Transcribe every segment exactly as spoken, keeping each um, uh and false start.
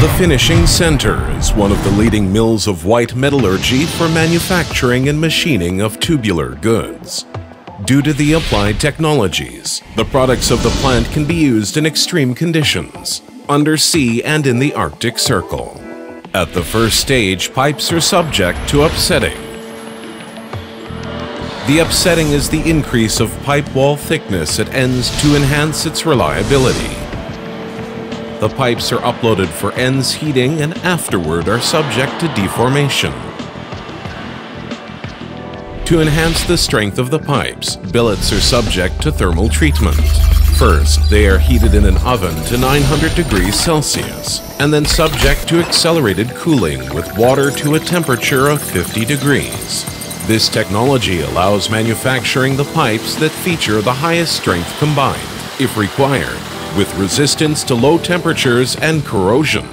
The Finishing Center is one of the leading mills of white metallurgy for manufacturing and machining of tubular goods. Due to the applied technologies, the products of the plant can be used in extreme conditions, undersea and in the Arctic Circle. At the first stage, pipes are subject to upsetting. The upsetting is the increase of pipe wall thickness at ends to enhance its reliability. The pipes are uploaded for ends heating and afterward are subject to deformation. To enhance the strength of the pipes, billets are subject to thermal treatment. First, they are heated in an oven to nine hundred degrees Celsius and then subject to accelerated cooling with water to a temperature of fifty degrees. This technology allows manufacturing the pipes that feature the highest strength combined, if required, with resistance to low temperatures and corrosion.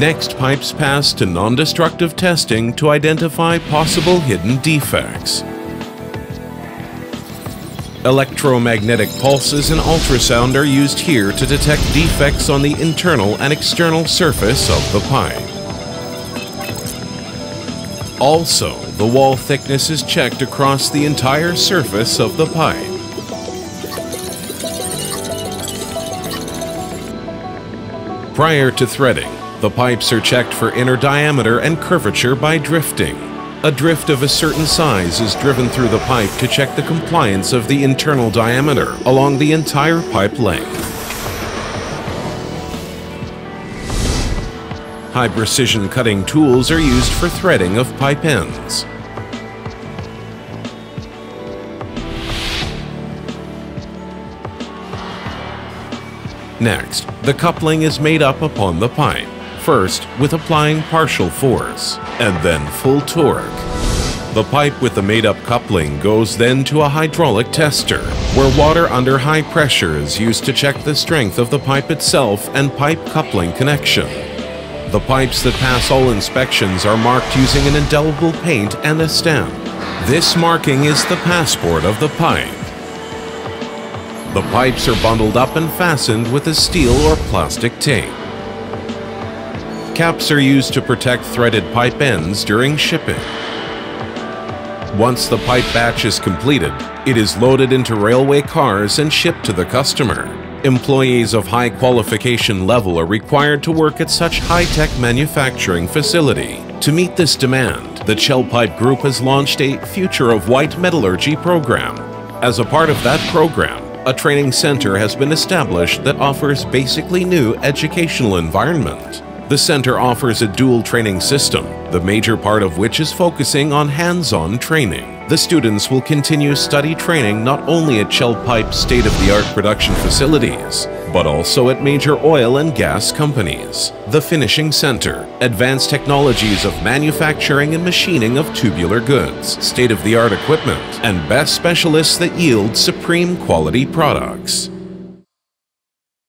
Next, pipes pass to non-destructive testing to identify possible hidden defects. Electromagnetic pulses and ultrasound are used here to detect defects on the internal and external surface of the pipe. Also, the wall thickness is checked across the entire surface of the pipe. Prior to threading, the pipes are checked for inner diameter and curvature by drifting. A drift of a certain size is driven through the pipe to check the compliance of the internal diameter along the entire pipe length. High-precision cutting tools are used for threading of pipe ends. Next, the coupling is made up upon the pipe. First with applying partial force, and then full torque. The pipe with the made-up coupling goes then to a hydraulic tester, where water under high pressure is used to check the strength of the pipe itself and pipe coupling connection. The pipes that pass all inspections are marked using an indelible paint and a stamp. This marking is the passport of the pipe. The pipes are bundled up and fastened with a steel or plastic tape. Caps are used to protect threaded pipe ends during shipping. Once the pipe batch is completed, it is loaded into railway cars and shipped to the customer. Employees of high qualification level are required to work at such high-tech manufacturing facility. To meet this demand, the Chell Pipe Group has launched a Future of White Metallurgy program. As a part of that program, a training center has been established that offers basically new educational environment. The center offers a dual training system, the major part of which is focusing on hands-on training. The students will continue study training not only at Chell Pipe's state-of-the-art production facilities, but also at major oil and gas companies. The Finishing Center, advanced technologies of manufacturing and machining of tubular goods, state-of-the-art equipment, and best specialists that yield supreme quality products.